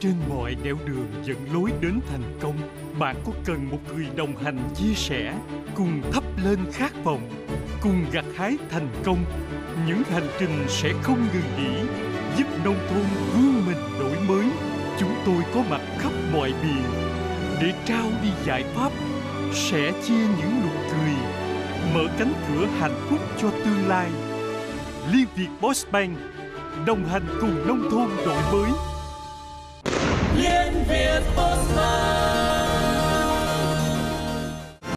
Trên mọi nẻo đường dẫn lối đến thành công, bạn có cần một người đồng hành chia sẻ, cùng thắp lên khát vọng, cùng gặt hái thành công. Những hành trình sẽ không ngừng nghỉ, giúp nông thôn vươn mình đổi mới. Chúng tôi có mặt khắp mọi miền để trao đi giải pháp, sẻ chia những nụ cười, mở cánh cửa hạnh phúc cho tương lai. Liên Việt Post Bank đồng hành cùng nông thôn đổi mới. Liên Việt Post Bank.